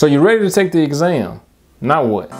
So you're ready to take the exam. Now what?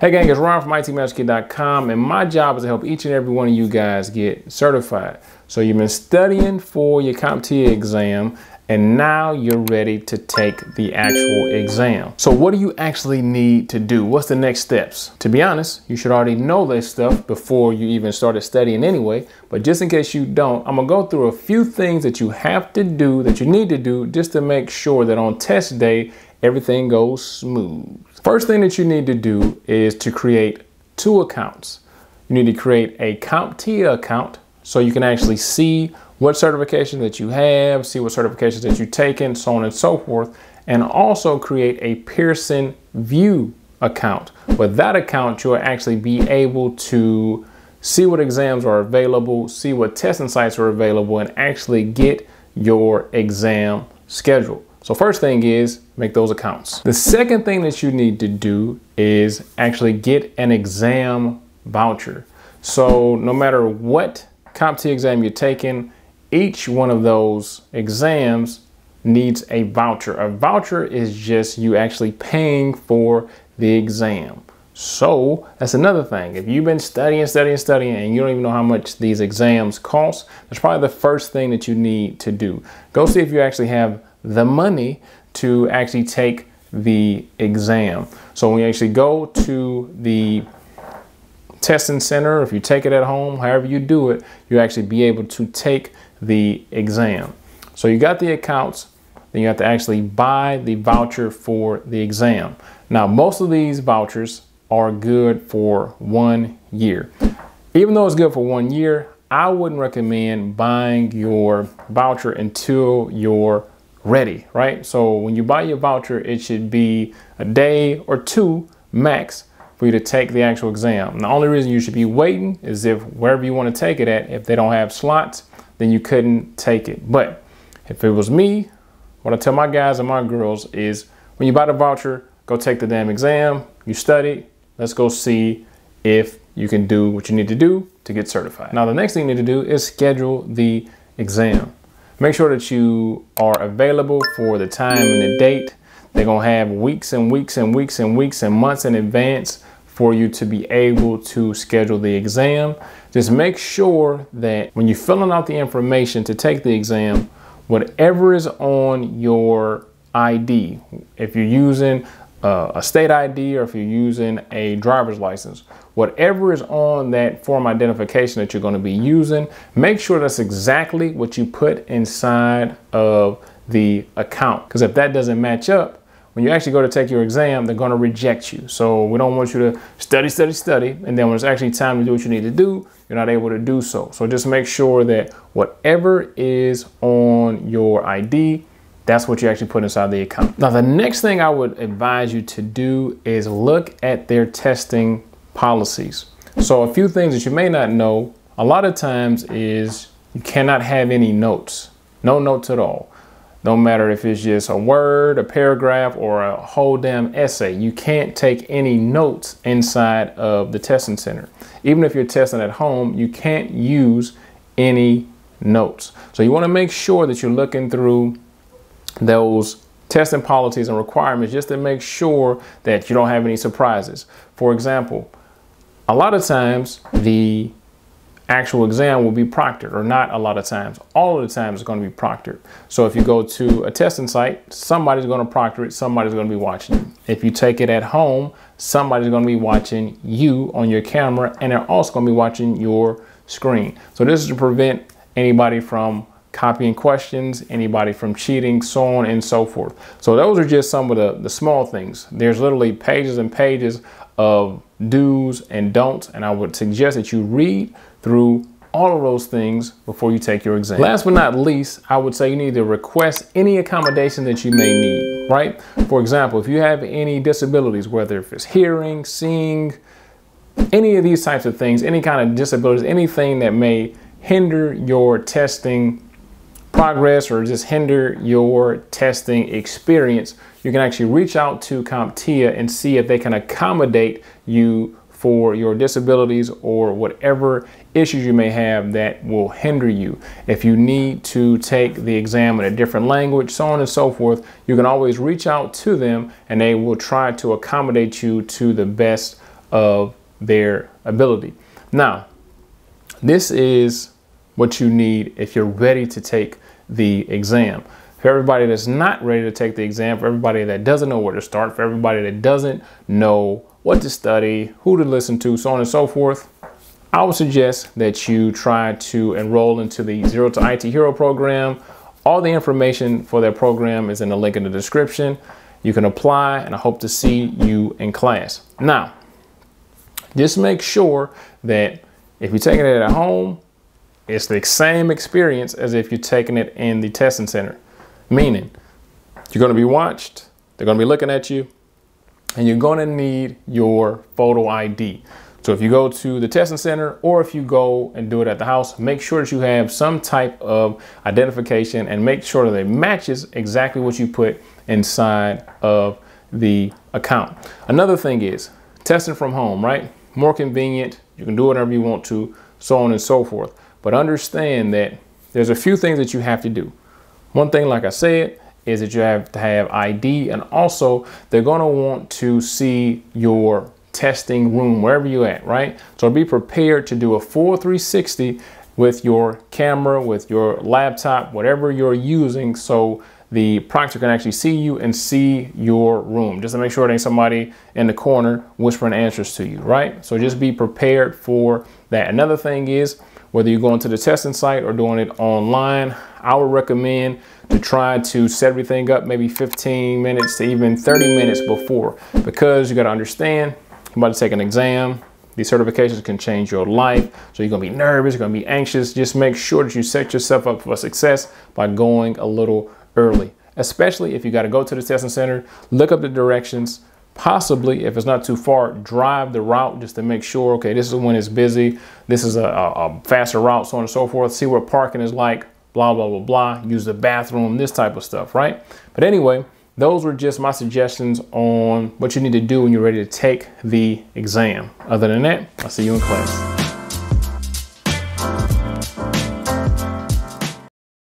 Hey gang, it's Ron from ITMasterKey.com, and my job is to help each and every one of you guys get certified. So you've been studying for your CompTIA exam, and now you're ready to take the actual exam. So what do you actually need to do? What's the next steps? To be honest, you should already know this stuff before you even started studying anyway, but just in case you don't, I'm gonna go through a few things that you have to do, that you need to do, just to make sure that on test day, everything goes smooth. First thing that you need to do is to create two accounts. You need to create a CompTIA account so you can actually see what certification that you have, see what certifications that you've taken, so on and so forth, and also create a Pearson VUE account. With that account, you'll actually be able to see what exams are available, see what testing sites are available, and actually get your exam schedule. So first thing is make those accounts. The second thing that you need to do is actually get an exam voucher. So no matter what CompTIA exam you're taking, each one of those exams needs a voucher. A voucher is just you actually paying for the exam. So that's another thing. If you've been studying, and you don't even know how much these exams cost, that's probably the first thing that you need to do. Go see if you actually have the money to actually take the exam. So when you actually go to the testing center, if you take it at home, however you do it, you actually be able to take the exam. So you got the accounts, then you have to actually buy the voucher for the exam. Now, most of these vouchers are good for 1 year. Even though it's good for 1 year, I wouldn't recommend buying your voucher until you're ready, right? So when you buy your voucher, it should be a day or two max for you to take the actual exam. And the only reason you should be waiting is if wherever you want to take it at, if they don't have slots, then you couldn't take it. But if it was me, what I tell my guys and my girls is when you buy the voucher, go take the damn exam, you study, let's go see if you can do what you need to do to get certified. Now, the next thing you need to do is schedule the exam. Make sure that you are available for the time and the date. They're gonna have weeks and weeks and weeks and weeks and months in advance for you to be able to schedule the exam. Just make sure that when you're filling out the information to take the exam, whatever is on your ID, if you're using a state ID or if you're using a driver's license, whatever is on that form identification that you're going to be using, make sure that's exactly what you put inside of the account. Because if that doesn't match up, when you actually go to take your exam, they're going to reject you. So we don't want you to study. And then when it's actually time to do what you need to do, you're not able to do so. So just make sure that whatever is on your ID, that's what you actually put inside the account. Now, the next thing I would advise you to do is look at their testing policies. So a few things that you may not know, a lot of times is you cannot have any notes, no notes at all. No matter if it's just a word, a paragraph, or a whole damn essay, you can't take any notes inside of the testing center. Even if you're testing at home, you can't use any notes. So you wanna make sure that you're looking through those testing policies and requirements just to make sure that you don't have any surprises. For example, a lot of times the actual exam will be proctored, or not a lot of times, all of the times it's going to be proctored. So if you go to a testing site, somebody's going to proctor it, somebody's going to be watching it. If you take it at home, somebody's going to be watching you on your camera, and they're also going to be watching your screen. So this is to prevent anybody from copying questions, anybody from cheating, so on and so forth. So those are just some of the small things. There's literally pages and pages of do's and don'ts, and I would suggest that you read through all of those things before you take your exam. Last but not least, I would say you need to request any accommodation that you may need, right? For example, if you have any disabilities, whether if it's hearing, seeing, any of these types of things, any kind of disabilities, anything that may hinder your testing progress or just hinder your testing experience, you can actually reach out to CompTIA and see if they can accommodate you for your disabilities or whatever issues you may have that will hinder you. If you need to take the exam in a different language, so on and so forth, you can always reach out to them and they will try to accommodate you to the best of their ability. Now, this is what you need if you're ready to take the exam. For everybody that's not ready to take the exam, for everybody that doesn't know where to start, for everybody that doesn't know what to study, who to listen to, so on and so forth, I would suggest that you try to enroll into the Zero to IT Hero program. All the information for that program is in the link in the description. You can apply, and I hope to see you in class. Now, just make sure that if you're taking it at home, it's the same experience as if you're taking it in the testing center, meaning you're going to be watched, they're going to be looking at you, and you're going to need your photo ID. So if you go to the testing center or if you go and do it at the house, make sure that you have some type of identification and make sure that it matches exactly what you put inside of the account. Another thing is testing from home, right? More convenient. You can do whatever you want to, so on and so forth. But understand that there's a few things that you have to do. One thing, like I said, is that you have to have ID, and also they're going to want to see your testing room, wherever you're at, right? So be prepared to do a full 360 with your camera, with your laptop, whatever you're using, so the proctor can actually see you and see your room, just to make sure there ain't somebody in the corner whispering answers to you, right? So just be prepared for that. Another thing is, whether you're going to the testing site or doing it online, I would recommend to try to set everything up maybe 15 minutes to even 30 minutes before, because you got to understand, you're about to take an exam. These certifications can change your life. So you're going to be nervous, you're going to be anxious. Just make sure that you set yourself up for success by going a little early, especially if you got to go to the testing center. Look up the directions. Possibly, if it's not too far, drive the route just to make sure, okay, this is when it's busy, this is a faster route, so on and so forth, see what parking is like, blah, blah, blah, blah, use the bathroom, this type of stuff, right? But anyway, those were just my suggestions on what you need to do when you're ready to take the exam. Other than that, I'll see you in class.